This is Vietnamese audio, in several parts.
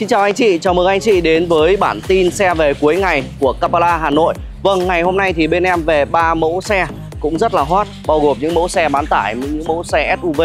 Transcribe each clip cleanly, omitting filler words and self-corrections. Xin chào anh chị, chào mừng anh chị đến với bản tin xe về cuối ngày của Carpla Hà Nội. Vâng, ngày hôm nay thì bên em về 3 mẫu xe cũng rất là hot, bao gồm những mẫu xe bán tải, những mẫu xe SUV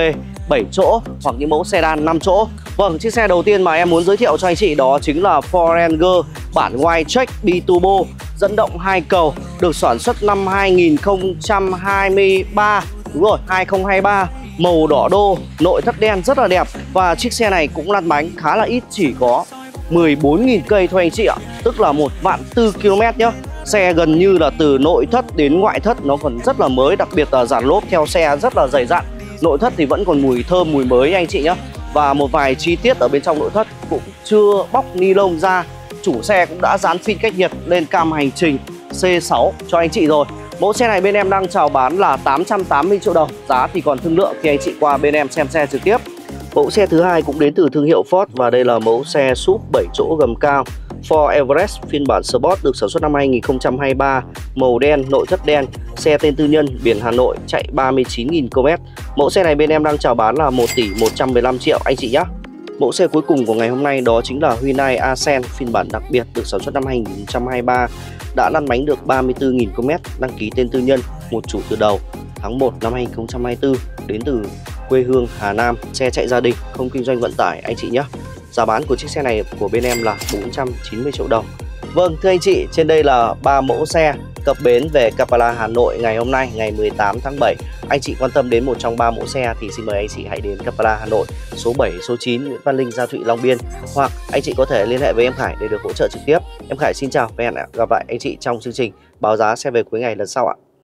7 chỗ hoặc những mẫu sedan 5 chỗ. Vâng, chiếc xe đầu tiên mà em muốn giới thiệu cho anh chị đó chính là Ford Ranger bản Wildtrak biturbo dẫn động 2 cầu, được sản xuất năm 2023, đúng rồi, 2023, màu đỏ đô, nội thất đen rất là đẹp. Và chiếc xe này cũng lăn bánh khá là ít, chỉ có 14.000 cây thôi anh chị ạ, tức là 1.400 km nhá. Xe gần như là từ nội thất đến ngoại thất nó còn rất là mới, đặc biệt là dàn lốp theo xe rất là dày dặn. Nội thất thì vẫn còn mùi thơm, mùi mới anh chị nhé. Và một vài chi tiết ở bên trong nội thất cũng chưa bóc ni lông ra. Chủ xe cũng đã dán phim cách nhiệt lên cam hành trình C6 cho anh chị rồi. Mẫu xe này bên em đang chào bán là 880 triệu đồng. Giá thì còn thương lượng khi anh chị qua bên em xem xe trực tiếp. Mẫu xe thứ hai cũng đến từ thương hiệu Ford và đây là mẫu xe SUV 7 chỗ gầm cao Ford Everest phiên bản Sport, được sản xuất năm 2023, màu đen, nội thất đen, xe tên tư nhân, biển Hà Nội, chạy 39.000 km. Mẫu xe này bên em đang chào bán là 1.115 tỷ anh chị nhé. Mẫu xe cuối cùng của ngày hôm nay đó chính là Hyundai Accent phiên bản đặc biệt, được sản xuất năm 2023, đã lăn bánh được 34.000 km, đăng ký tên tư nhân, một chủ từ đầu, tháng 1 năm 2024, đến từ quê hương Hà Nam, xe chạy gia đình, không kinh doanh vận tải anh chị nhé. Giá bán của chiếc xe này của bên em là 490 triệu đồng. Vâng, thưa anh chị, trên đây là 3 mẫu xe cập bến về Carpla Hà Nội ngày hôm nay, ngày 18 tháng 7. Anh chị quan tâm đến một trong 3 mẫu xe thì xin mời anh chị hãy đến Carpla Hà Nội, số 7, số 9 Nguyễn Văn Linh, Gia Thụy, Long Biên. Hoặc anh chị có thể liên hệ với em Khải để được hỗ trợ trực tiếp. Em Khải xin chào và hẹn gặp lại anh chị trong chương trình báo giá xe về cuối ngày lần sau ạ.